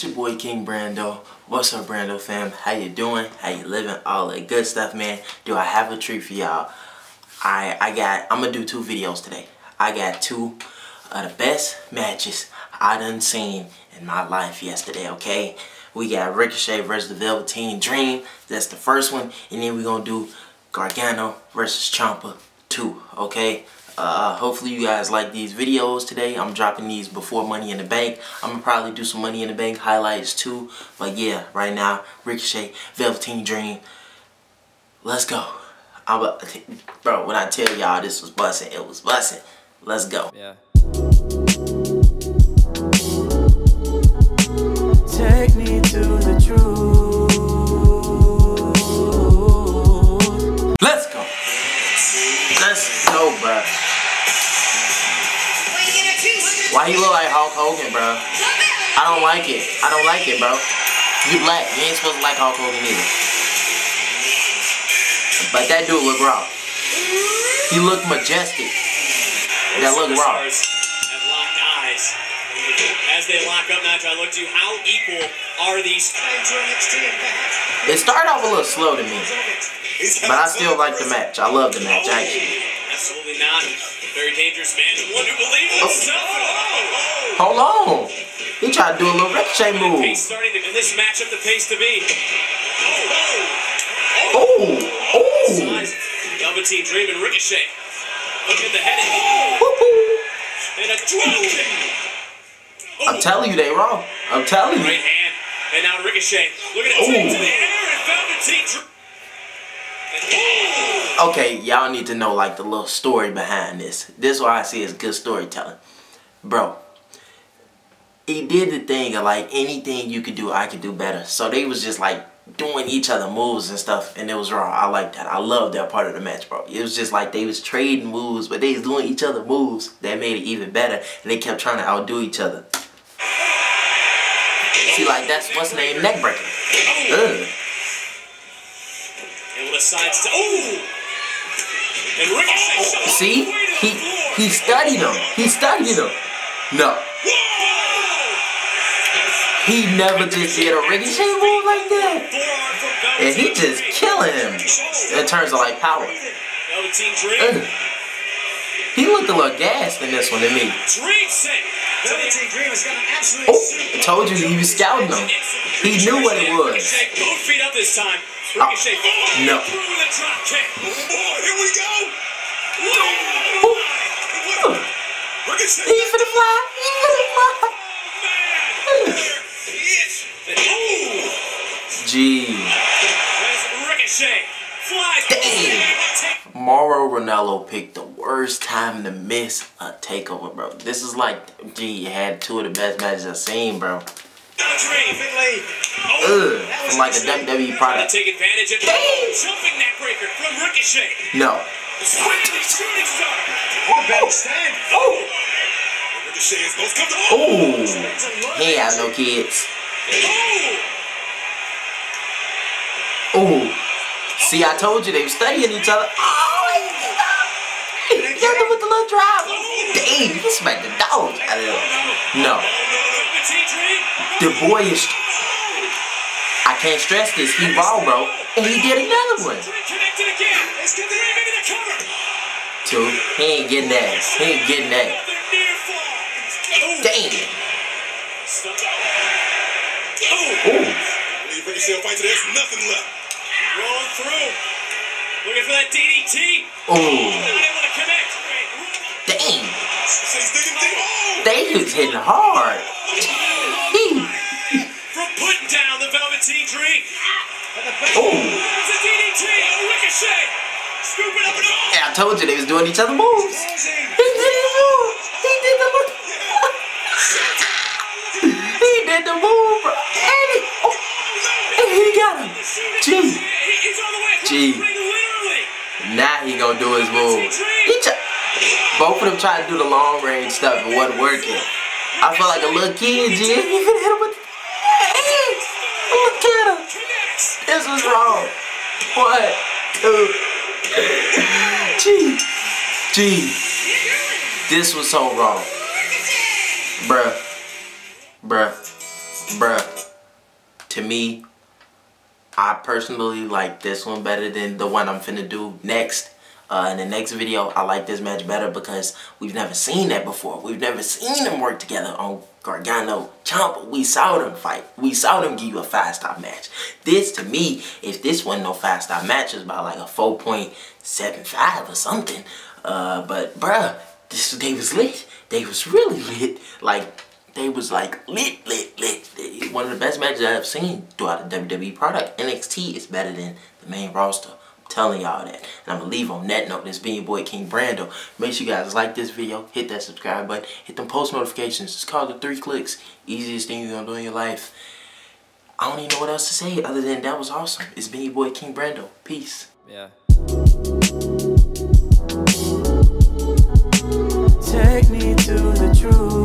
It's your boy King Brando. What's up, Brando fam? How you doing? How you living? All that good stuff, man. Do I have a treat for y'all? I'm gonna do two videos today. I got two of the best matches I done seen in my life yesterday, okay? We got Ricochet versus the Velveteen Dream. That's the first one. And then we're gonna do Gargano versus Ciampa 2, okay? Hopefully you guys like these videos today. I'm dropping these before Money in the Bank. I'm gonna probably do some Money in the Bank highlights too. But yeah, right now, Ricochet, Velveteen Dream. Let's go. Bro, when I tell y'all this was bussin', it was bussin'. Let's go. Yeah. Take me to the truth. Let's go. Let's go, bro. Why you look like Hulk Hogan, bro? I don't like it. I don't like it, bro. You black. You ain't supposed to like Hulk Hogan either. But that dude look raw. He look majestic. That look raw. Have locked eyes. As they lock up, now I look to how equal are these? It started off a little slow to me, but I still like the match. I love the match, actually. Absolutely not. Very dangerous man. One who believes himself at all. Hold on. He tried to do a little Ricochet move. In this matchup, the pace to be. Oh. Velveteen Dream and Ricochet. Look at the heading. And a throw. I'm telling you, they wrong. I'm telling you. Right hand. And now Ricochet. Look at it. Take to the air and Velveteen Dream. Okay, y'all need to know like the little story behind this. This is why I see it's good storytelling. Bro, he did the thing of like anything you could do, I could do better. So they was just like doing each other moves and stuff, and it was raw. I like that. I love that part of the match, bro. It was just like they was trading moves, but they was doing each other moves that made it even better, and they kept trying to outdo each other. See, like that's what's named neckbreaker. Ugh. Decides to and Ricochet see he studied him. No, he never just did a Ricochet move like that, and he just killing him in terms of like power. He looked a little gassed in this one to me. I told you he was scouting him. He knew what it was. No. He's gonna fly. Damn. Mauro Ranallo picked the worst time to miss a takeover, bro. This is like, gee, you had two of the best matches I've seen, bro. From like a WWE product. Take advantage of jumping that breaker from Ricochet. No. He has no kids. See, I told you they were studying each other. He got them with the little drive. Dang, he smacked the dog out of him. No. The boy is, I can't stress this, he ball, bro, and he did another one. Two, he ain't getting that, Damn. Looking for that DDT. Damn. They was hitting hard. From putting down the Velveteen Dream. It's a DDT, a Ricochet. Scooping up and all. And I told you they was doing each other moves. He did the move. He did the move, bro. And he got him. Gee. Now he gonna do his move. Both of them tried to do the long range stuff, but wasn't working. I feel like a little kid, G. You could hit him with the ass. Look at him. This was wrong. What? Dude. G. This was so wrong. Bruh. bruh, to me, I personally like this one better than the one I'm finna do next. In the next video, I like this match better because we've never seen that before. We've never seen them work together on Gargano, Ciampa. We saw them fight. We saw them give you a 5-star match. This, to me, if this wasn't no 5-star match, it's about like a 4.75 or something. But bruh, they was lit. They was really lit. Like, they was like lit, lit, lit. One of the best matches I've seen throughout the WWE product. NXT is better than the main roster. Telling y'all that, and I'm gonna leave on that note. This being your boy King Brando. Make sure you guys like this video, hit that subscribe button, hit them post notifications. It's called the 3 clicks, easiest thing you're gonna do in your life. I don't even know what else to say other than that was awesome. It's been your boy King Brando. Peace. Yeah. Take me to the truth.